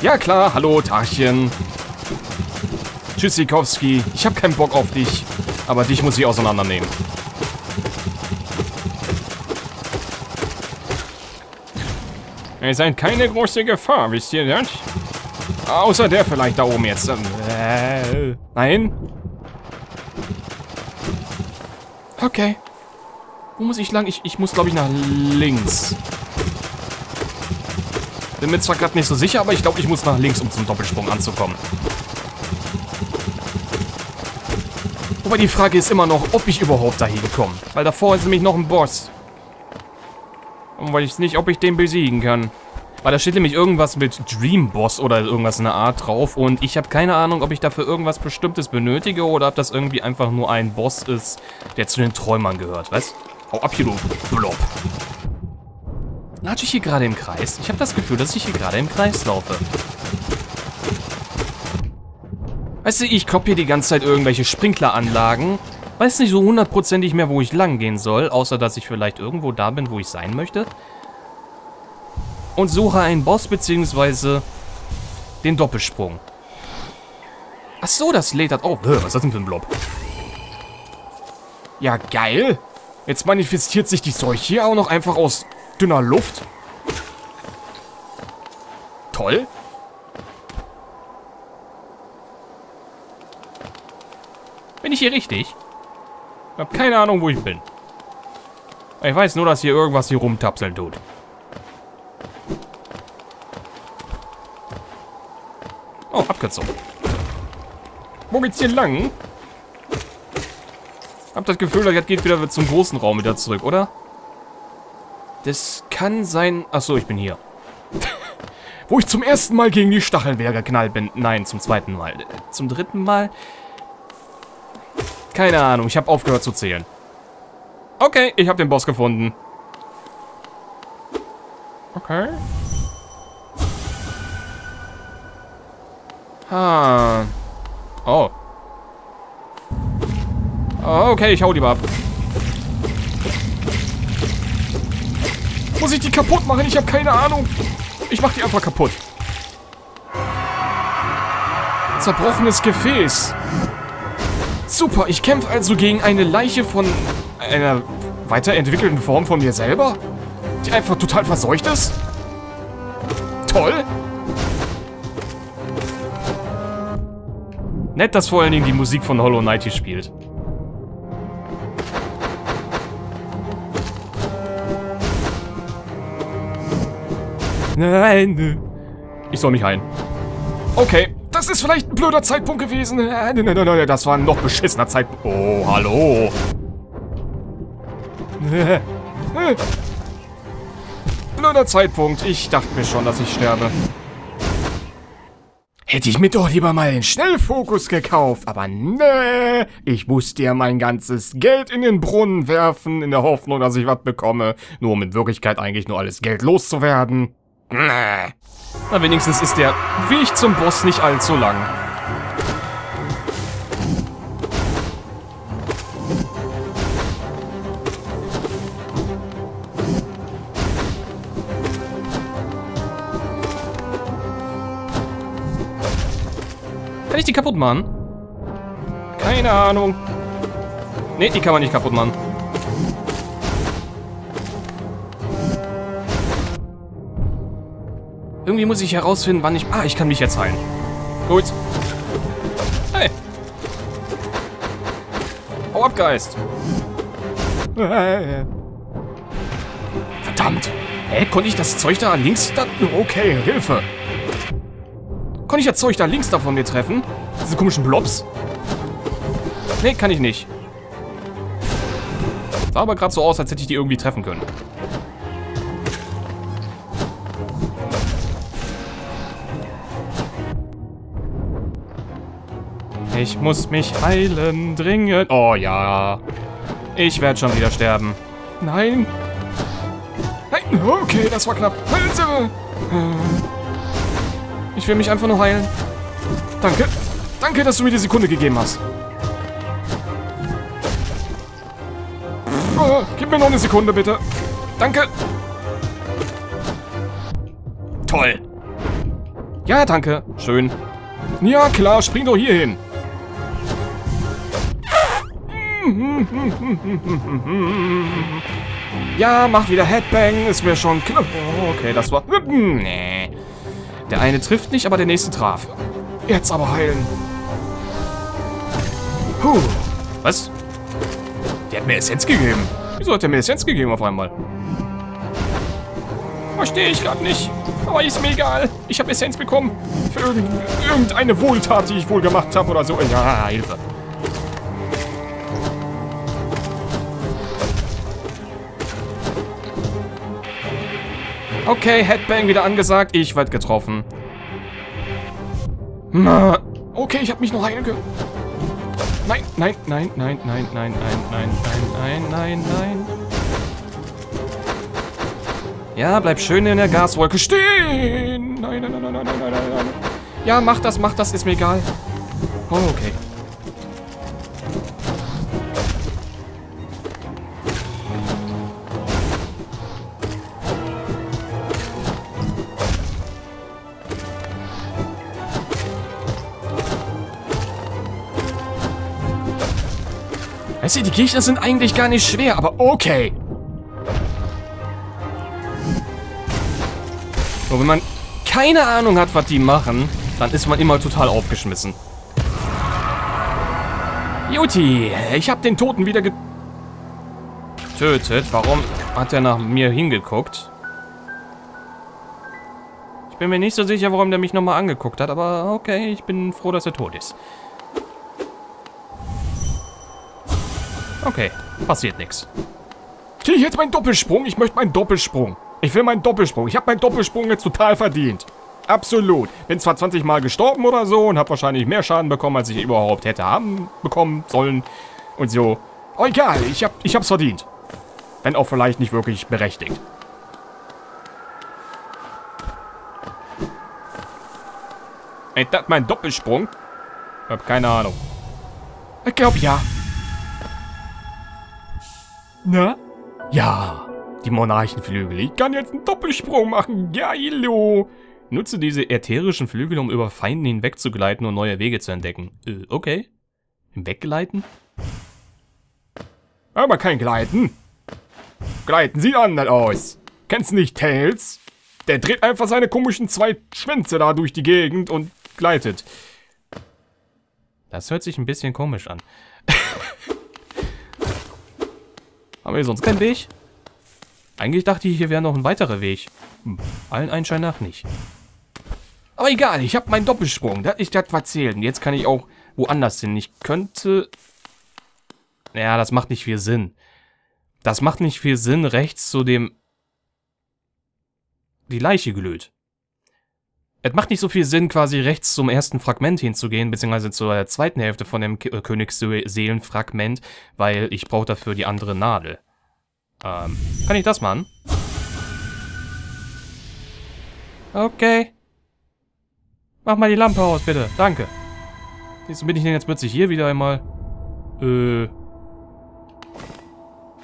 Ja klar, hallo Tarchen. Tschüss Sikowski, ich habe keinen Bock auf dich, aber dich muss ich auseinandernehmen. Ihr seid keine große Gefahr, wisst ihr das? Außer der vielleicht da oben jetzt. Nein? Okay. Wo muss ich lang? Ich muss, glaube ich, nach links. Bin mir zwar gerade nicht so sicher, aber ich glaube, ich muss nach links, um zum Doppelsprung anzukommen. Wobei die Frage ist immer noch, ob ich überhaupt dahin komme. Weil davor ist nämlich noch ein Boss. Und weiß ich nicht, ob ich den besiegen kann. Weil da steht nämlich irgendwas mit Dream Boss oder irgendwas in der Art drauf. Und ich habe keine Ahnung, ob ich dafür irgendwas Bestimmtes benötige oder ob das irgendwie einfach nur ein Boss ist, der zu den Träumern gehört. Weißt du? Hau ab hier, du Blob. Latsche ich hier gerade im Kreis? Ich habe das Gefühl, dass ich hier gerade im Kreis laufe. Weißt du, ich kloppe hier die ganze Zeit irgendwelche Sprinkleranlagen. Weiß nicht so hundertprozentig mehr, wo ich lang gehen soll, außer dass ich vielleicht irgendwo da bin, wo ich sein möchte. Und suche einen Boss, beziehungsweise den Doppelsprung. Ach so, das lädt das. Oh, was ist das denn für ein Blob? Ja, geil. Jetzt manifestiert sich die Zeug hier auch noch einfach aus dünner Luft. Toll. Bin ich hier richtig? Ich habe keine Ahnung, wo ich bin. Ich weiß nur, dass hier irgendwas hier rumtapseln tut. Oh, Abkürzung. Wo geht's hier lang? Hab das Gefühl, das geht wieder zum großen Raum wieder zurück, oder? Das kann sein... Achso, ich bin hier. Wo ich zum ersten Mal gegen die Stacheln wieder geknallt bin. Nein, zum zweiten Mal. Zum dritten Mal... Keine Ahnung, ich habe aufgehört zu zählen. Okay, ich habe den Boss gefunden. Okay. Ha. Oh. Okay, ich hau die mal ab. Muss ich die kaputt machen? Ich habe keine Ahnung. Ich mach die einfach kaputt. Zerbrochenes Gefäß. Super, ich kämpfe also gegen eine Leiche von einer weiterentwickelten Form von mir selber, die einfach total verseucht ist. Toll. Nett, dass vor allen Dingen die Musik von Hollow Knight hier spielt. Nein. Ich soll mich heilen. Okay. Das ist vielleicht ein blöder Zeitpunkt gewesen. Nein, das war ein noch beschissener Zeitpunkt. Oh, hallo. Blöder Zeitpunkt. Ich dachte mir schon, dass ich sterbe. Hätte ich mir doch lieber mal den Schnellfokus gekauft. Aber nee, ich musste ja mein ganzes Geld in den Brunnen werfen, in der Hoffnung, dass ich was bekomme. Nur um in Wirklichkeit eigentlich nur alles Geld loszuwerden. Nee. Na, wenigstens ist der Weg zum Boss nicht allzu lang. Kann ich die kaputt machen? Keine Ahnung. Nee, die kann man nicht kaputt machen. Irgendwie muss ich herausfinden, wann ich... Ah, ich kann mich jetzt heilen. Gut. Hey. Hau ab, Geist. Verdammt. Hä, konnte ich das Zeug da links... Da? Okay, Hilfe. Konnte ich das Zeug da links da von mir treffen? Diese komischen Blobs? Nee, kann ich nicht. Sah aber gerade so aus, als hätte ich die irgendwie treffen können. Ich muss mich heilen, dringend. Oh ja. Ich werde schon wieder sterben. Nein. Nein. Okay, das war knapp. Hilfe! Ich will mich einfach nur heilen. Danke. Danke, dass du mir die Sekunde gegeben hast. Oh, gib mir noch eine Sekunde, bitte. Danke. Toll. Ja, danke. Schön. Ja, klar, spring doch hier hin. Ja, mach wieder Headbang. Ist mir schon klar. Okay, das war... Nee. Der eine trifft nicht, aber der nächste traf. Jetzt aber heilen. Puh. Was? Der hat mir Essenz gegeben. Wieso hat der mir Essenz gegeben auf einmal? Verstehe ich gerade nicht. Aber ist mir egal. Ich habe Essenz bekommen. Für irgendeine Wohltat, die ich wohl gemacht habe oder so. Ja, Hilfe. Okay, Headbang wieder angesagt. Ich werd getroffen. Okay, ich habe mich noch heilen können. Nein, nein, nein, nein, nein, nein, nein, nein, nein, nein, nein, nein. Ja, bleib schön in der Gaswolke stehen. Nein, nein, nein, nein, nein, nein, nein. Ja, mach das, ist mir egal. Oh, okay. Weißt du, die Gegner sind eigentlich gar nicht schwer, aber okay. Nur wenn man keine Ahnung hat, was die machen, dann ist man immer total aufgeschmissen. Juti, ich habe den Toten wieder getötet. Warum hat er nach mir hingeguckt? Ich bin mir nicht so sicher, warum der mich nochmal angeguckt hat, aber okay, ich bin froh, dass er tot ist. Okay, passiert nichts. Krieg ich jetzt meinen Doppelsprung? Ich möchte meinen Doppelsprung. Ich will meinen Doppelsprung. Ich habe meinen Doppelsprung jetzt total verdient. Absolut. Bin zwar 20 Mal gestorben oder so und habe wahrscheinlich mehr Schaden bekommen, als ich überhaupt hätte haben bekommen sollen und so. Oh, egal, ich hab's verdient. Wenn auch vielleicht nicht wirklich berechtigt. Ist das mein Doppelsprung? Ich hab keine Ahnung. Ich glaube ja. Na? Ja, die Monarchenflügel. Ich kann jetzt einen Doppelsprung machen. Geilo. Nutze diese ätherischen Flügel, um über Feinde hinwegzugleiten und neue Wege zu entdecken. Okay. Hinweggleiten? Aber kein Gleiten. Gleiten sieht anders aus. Kennst du nicht Tails? Der dreht einfach seine komischen zwei Schwänze da durch die Gegend und gleitet. Das hört sich ein bisschen komisch an. Haben wir sonst keinen Weg? Eigentlich dachte ich, hier wäre noch ein weiterer Weg. Allen Anschein nach nicht. Aber egal, ich habe meinen Doppelsprung. Das ist das, was zählt. Und jetzt kann ich auch woanders hin. Ich könnte... Ja, das macht nicht viel Sinn. Das macht nicht viel Sinn, rechts zu dem... Die Leiche glüht. Es macht nicht so viel Sinn, quasi rechts zum ersten Fragment hinzugehen, beziehungsweise zur zweiten Hälfte von dem Königsseelenfragment, weil ich brauche dafür die andere Nadel. Kann ich das machen? Okay. Mach mal die Lampe aus, bitte. Danke. Wieso bin ich denn jetzt plötzlich hier wieder einmal?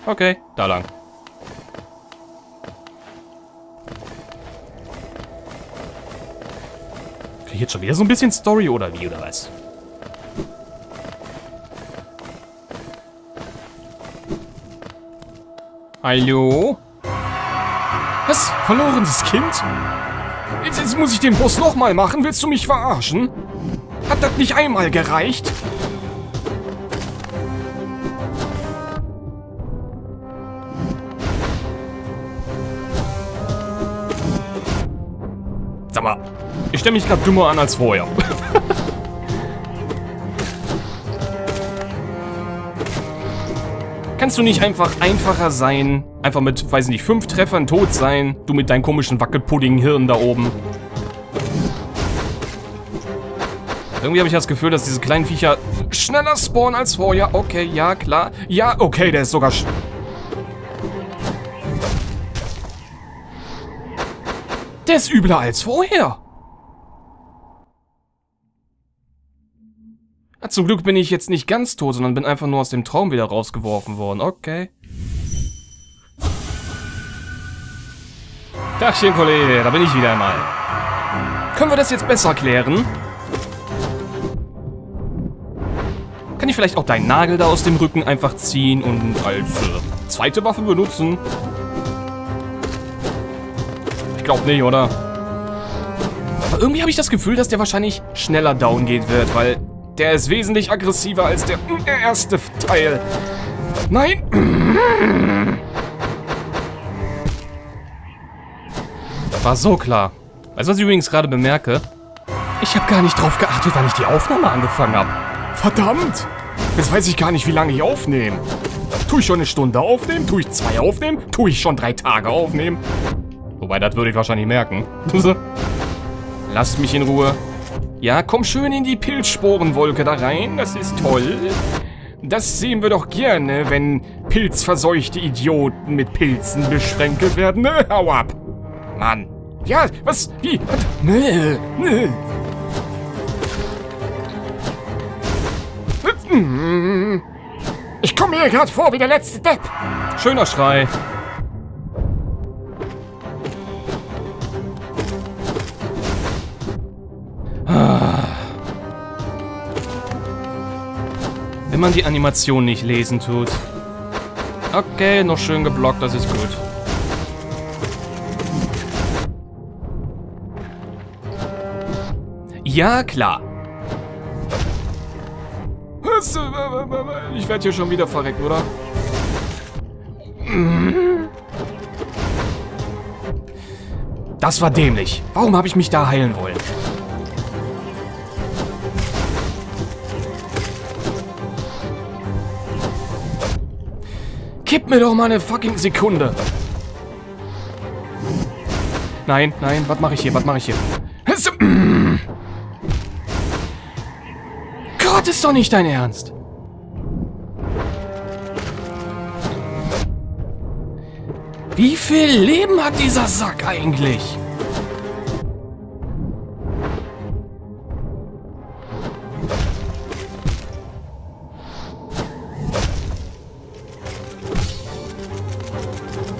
Okay, da lang. Jetzt schon wieder so ein bisschen Story oder wie oder was? Hallo? Was? Verlorenes Kind? Jetzt muss ich den Boss nochmal machen? Willst du mich verarschen? Hat das nicht einmal gereicht? Sag mal. Ich stelle mich gerade dümmer an als vorher. Kannst du nicht einfach einfacher sein? Einfach mit, weiß nicht, 5 Treffern tot sein? Du mit deinem komischen Wackelpudding-Hirn da oben. Irgendwie habe ich das Gefühl, dass diese kleinen Viecher schneller spawnen als vorher. Okay, ja, klar. Ja, okay, der ist sogar... Der ist übler als vorher. Zum Glück bin ich jetzt nicht ganz tot, sondern bin einfach nur aus dem Traum wieder rausgeworfen worden. Okay. Tagchen, Kollege, da bin ich wieder einmal. Können wir das jetzt besser klären? Kann ich vielleicht auch deinen Nagel da aus dem Rücken einfach ziehen und als zweite Waffe benutzen? Ich glaube nicht, oder? Aber irgendwie habe ich das Gefühl, dass der wahrscheinlich schneller down gehen wird, weil der ist wesentlich aggressiver als der erste Teil. Nein! Das war so klar. Weißt du, was ich übrigens gerade bemerke? Ich habe gar nicht drauf geachtet, wann ich die Aufnahme angefangen habe. Verdammt! Jetzt weiß ich gar nicht, wie lange ich aufnehme. Tue ich schon eine Stunde aufnehmen? Tue ich 2 aufnehmen? Tue ich schon 3 Tage aufnehmen? Wobei, das würde ich wahrscheinlich merken. Lasst mich in Ruhe. Ja, komm schön in die Pilzsporenwolke da rein. Das ist toll. Das sehen wir doch gerne, wenn pilzverseuchte Idioten mit Pilzen beschränkt werden. Ne, hau ab! Mann. Ja, was? Wie? Nö. Nö. Ich komme mir gerade vor wie der letzte Depp. Schöner Schrei. Wenn man die Animation nicht lesen tut. Okay, noch schön geblockt, das ist gut. Ja, klar. Ich werde hier schon wieder verrecken, oder? Das war dämlich. Warum habe ich mich da heilen wollen? Gib mir doch mal eine fucking Sekunde. Nein, nein, was mache ich hier? Was mache ich hier? Gott, ist doch nicht dein Ernst. Wie viel Leben hat dieser Sack eigentlich?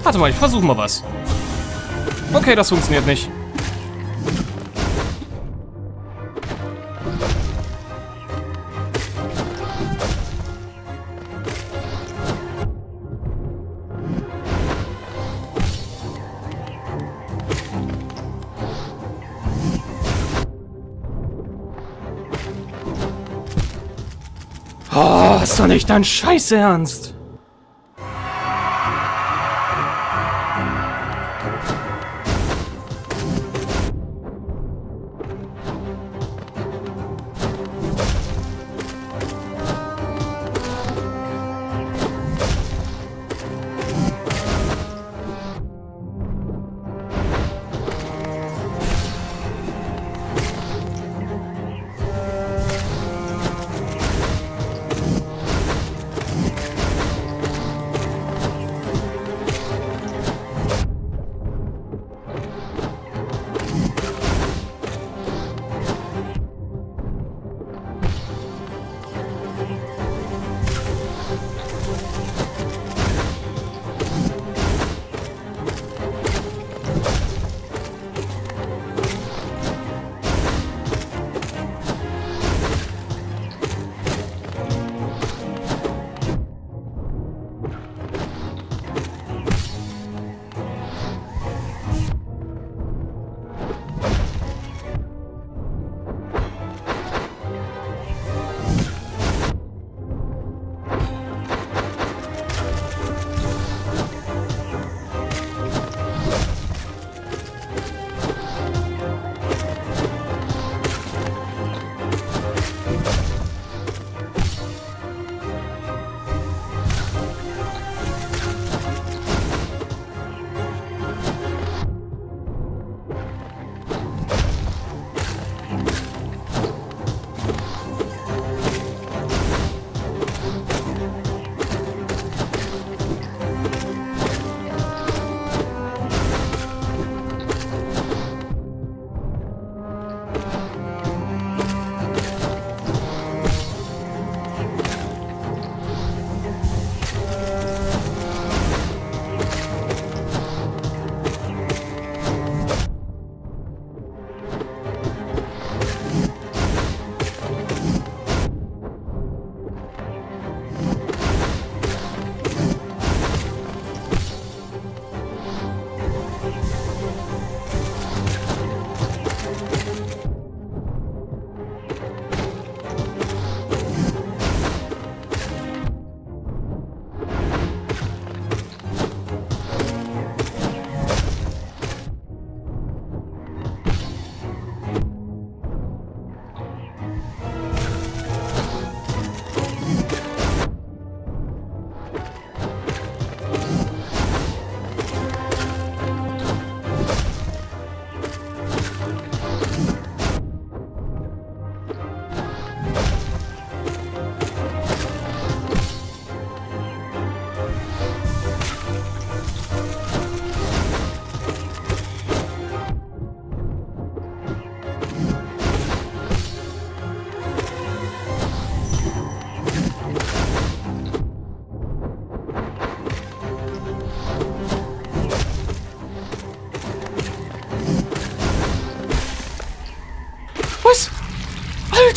Warte mal, ich versuche mal was. Okay, das funktioniert nicht. Oh, ist doch nicht dein Scheiß Ernst.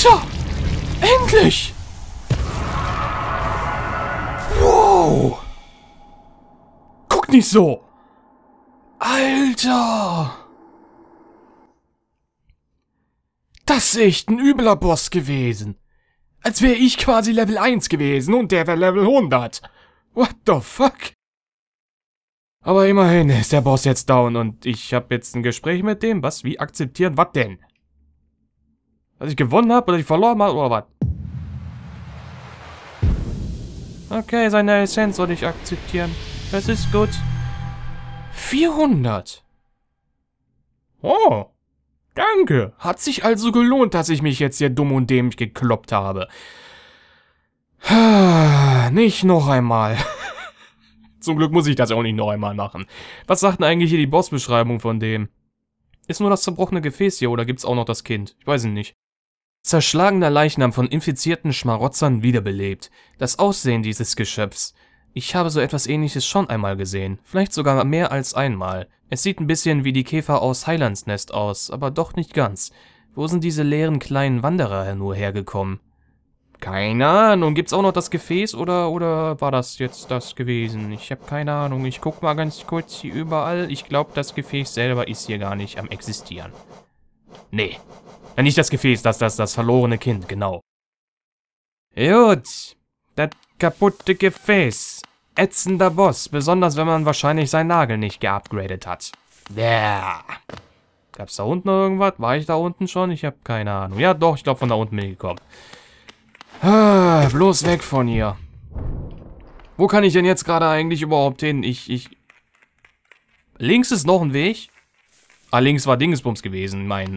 Alter! Endlich! Wow! Guck nicht so! Alter! Das ist echt ein übler Boss gewesen. Als wäre ich quasi Level 1 gewesen und der wäre Level 100. What the fuck? Aber immerhin ist der Boss jetzt down und ich habe jetzt ein Gespräch mit dem. Was? Wie akzeptieren? Was denn? Dass ich gewonnen habe oder ich verloren habe oder was? Okay, seine Essenz soll ich akzeptieren. Das ist gut. 400. Oh. Danke. Hat sich also gelohnt, dass ich mich jetzt hier dumm und dämlich gekloppt habe. Nicht noch einmal. Zum Glück muss ich das auch nicht noch einmal machen. Was sagt denn eigentlich hier die Bossbeschreibung von dem? Ist nur das zerbrochene Gefäß hier oder gibt's auch noch das Kind? Ich weiß es nicht. Zerschlagener Leichnam von infizierten Schmarotzern wiederbelebt. Das Aussehen dieses Geschöpfs. Ich habe so etwas Ähnliches schon einmal gesehen. Vielleicht sogar mehr als einmal. Es sieht ein bisschen wie die Käfer aus Heilands Nest aus, aber doch nicht ganz. Wo sind diese leeren kleinen Wanderer nur hergekommen? Keine Ahnung. Gibt's auch noch das Gefäß oder war das jetzt das gewesen? Ich habe keine Ahnung. Ich guck mal ganz kurz hier überall. Ich glaube, das Gefäß selber ist hier gar nicht am Existieren. Nee. Ja, nicht das Gefäß, das verlorene Kind, genau. Gut. Das kaputte Gefäß. Ätzender Boss, besonders wenn man wahrscheinlich seinen Nagel nicht geupgradet hat. Yeah. Gab's da unten noch irgendwas? War ich da unten schon? Ich habe keine Ahnung. Ja doch, ich glaube von da unten bin ich gekommen. Ah, bloß weg von hier. Wo kann ich denn jetzt gerade eigentlich überhaupt hin? Links ist noch ein Weg. Ah, links war Dingsbums gewesen. Mein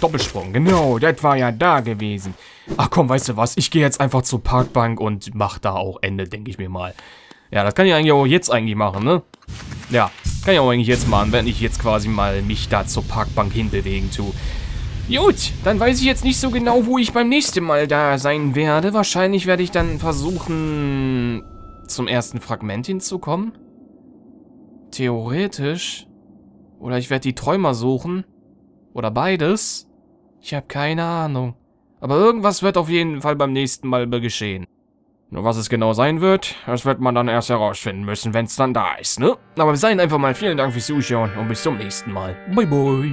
Doppelsprung. Genau, das war ja da gewesen. Ach komm, weißt du was? Ich gehe jetzt einfach zur Parkbank und mach da auch Ende, denke ich mir mal. Ja, das kann ich eigentlich auch jetzt machen, ne? Ja, kann ich auch eigentlich jetzt machen, wenn ich jetzt quasi mal mich da zur Parkbank hinbewegen tue. Gut, dann weiß ich jetzt nicht so genau, wo ich beim nächsten Mal da sein werde. Wahrscheinlich werde ich dann versuchen, zum ersten Fragment hinzukommen. Theoretisch. Oder ich werde die Träumer suchen. Oder beides? Ich habe keine Ahnung. Aber irgendwas wird auf jeden Fall beim nächsten Mal geschehen. Nur was es genau sein wird, das wird man dann erst herausfinden müssen, wenn es dann da ist, ne? Aber wir sagen einfach mal vielen Dank fürs Zuschauen und bis zum nächsten Mal. Bye, bye.